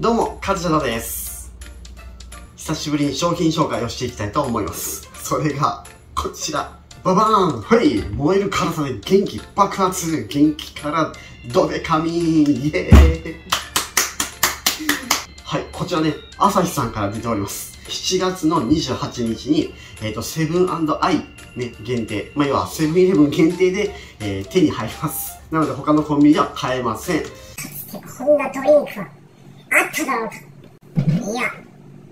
どうも、カズチャタです。久しぶりに商品紹介をしていきたいと思います。それが、こちら。ババーン！はい！燃える辛さで元気爆発！元気からドデカミー！イエーイ！はい、こちらね、朝日さんから出ております。7月の28日に、セブン&アイね、限定。まあ、要はセブンイレブン限定で、手に入ります。なので他のコンビニでは買えません。こんなドリンクはあっただろうか。いや、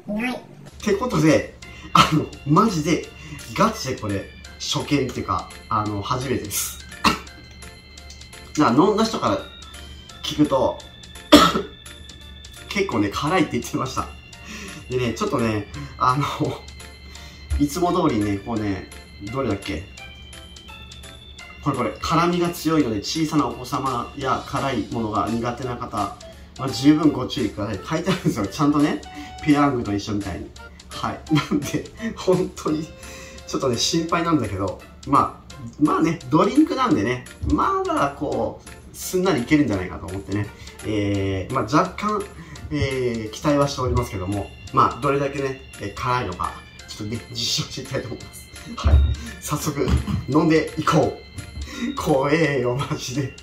ない。ってことで、マジで、ガチでこれ、初見っていうか、初めてです。だから飲んだ人から聞くと、結構ね、辛いって言ってました。でね、ちょっとね、いつも通りね、こうね、どれだっけ？これ、辛みが強いので、小さなお子様や辛いものが苦手な方、まあ、十分ご注意ください。書いてあるんですよ。ちゃんとね、ペヤングと一緒みたいに。はい。なんで、本当に、ちょっとね、心配なんだけど、まあね、ドリンクなんでね、まだこう、すんなりいけるんじゃないかと思ってね、若干、期待はしておりますけども、まあ、どれだけね、辛いのか、ちょっとね、実証していきたいと思います。はい。早速、飲んでいこう。怖えよ、マジで。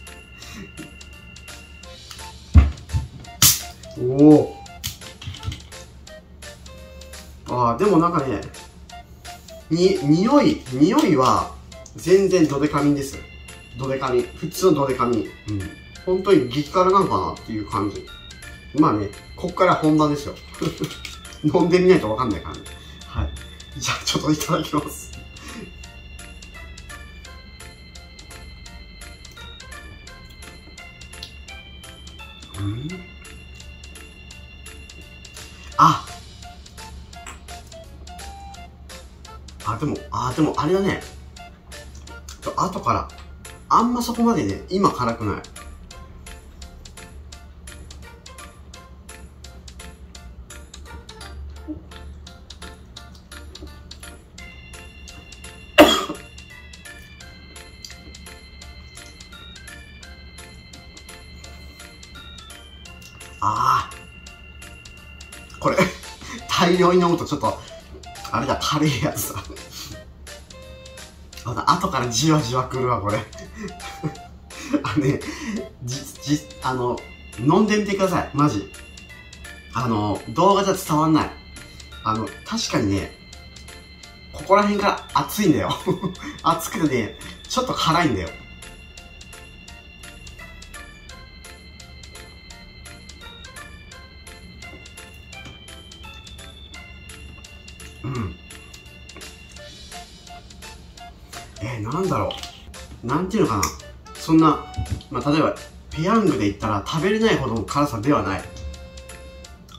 おぉ。ああ、でもなんかね、匂いは全然ドデカミンです。ドデカミン。普通のドデカミン。うん。本当に激辛なのかなっていう感じ。まあね、こっから本番ですよ。飲んでみないとわかんないからね。はい。じゃあちょっといただきます。うん。あ。でもあれだね。後から、あんまそこまでね、今辛くない。ああ。これ、大量に飲むとちょっと、あれだ、軽いやつだ。後からじわじわくるわ、これ。ね、飲んでみてください、マジ。動画じゃ伝わんない。確かにね、ここら辺から熱いんだよ。熱くてね、ちょっと辛いんだよ。うん。なんだろう。なんていうのかな。そんな、例えば、ペヤングで言ったら食べれないほどの辛さではない。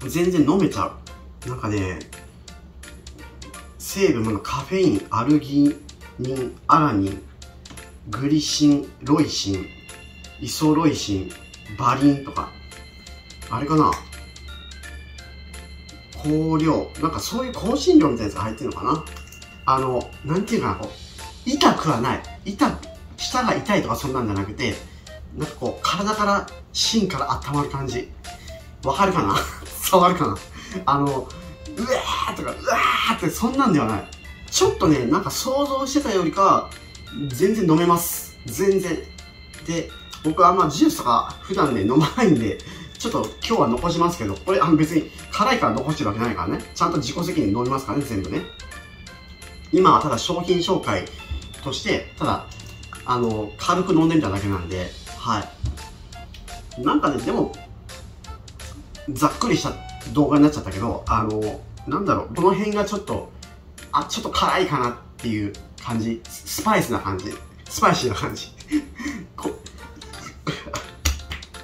全然飲めちゃう。なんかね、成分、カフェイン、アルギニン、アラニン、グリシン、ロイシン、イソロイシン、バリンとか。あれかな。香料。なんかそういう香辛料みたいなやつが入ってるのかな。なんていうかな、こう。痛くはない。舌が痛いとかそんなんじゃなくて、なんかこう、体から、芯から温まる感じ。わかるかな？伝わるかな？うわーとか、うわーってそんなんではない。ちょっとね、なんか想像してたよりか、全然飲めます。全然。で、僕はジュースとか普段ね、飲まないんで、ちょっと今日は残しますけど、これ別に辛いから残してるわけないからね。ちゃんと自己責任飲みますからね、全部ね。今はただ商品紹介、そして、ただ、軽く飲んでみただけなんで、はい。なんかね、でも、ざっくりした動画になっちゃったけど、なんだろう、この辺がちょっと、ちょっと辛いかなっていう感じ。スパイスな感じ。スパイシーな感じ。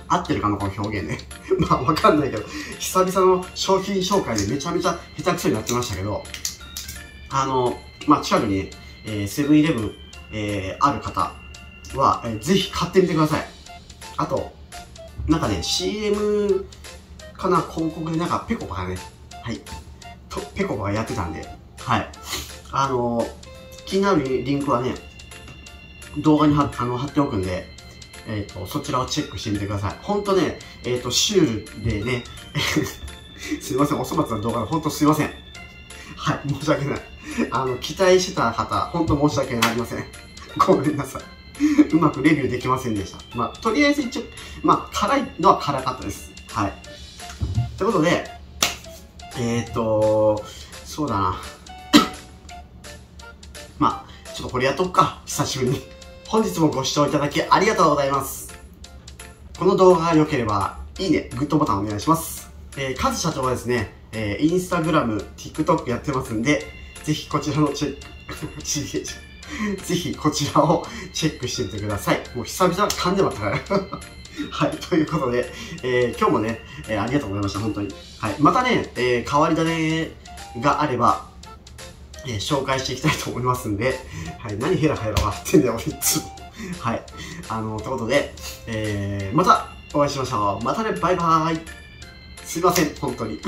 合ってるかな、この表現ね。わかんないけど、久々の商品紹介でめちゃめちゃ下手くそになってましたけど、近くに、ね、セブンイレブン、ある方は、ぜひ買ってみてください。あと、なんかね、CM かな、広告でなんか、ペコパがね、はい、ペコパがやってたんで、はい。気になるリンクはね、動画に貼っておくんで、そちらをチェックしてみてください。ほんとね、シュールでね、すいません、お粗末な動画で本当すいません。はい、申し訳ない。期待してた方、本当申し訳ありません。ごめんなさい。うまくレビューできませんでした。まあ、とりあえず一応、まあ、辛いのは辛かったです。はい。ということで、そうだな。まあ、ちょっとこれやっとくか、久しぶりに。本日もご視聴いただきありがとうございます。この動画が良ければ、いいね、グッドボタンお願いします。カズ社長はですね、インスタグラム、TikTok やってますんで、ぜひこちらのぜひこちらをチェックしてみてください。もう久々噛んでまったから。はい、ということで、今日もね、ありがとうございました、本当に。はい、またね、変わり種があれば、紹介していきたいと思いますんで、はい、何ヘラヘラ笑ってんだよ、俺いつも。はい、ということで、またお会いしましょう。またね、バイバーイ。すいません、本当に。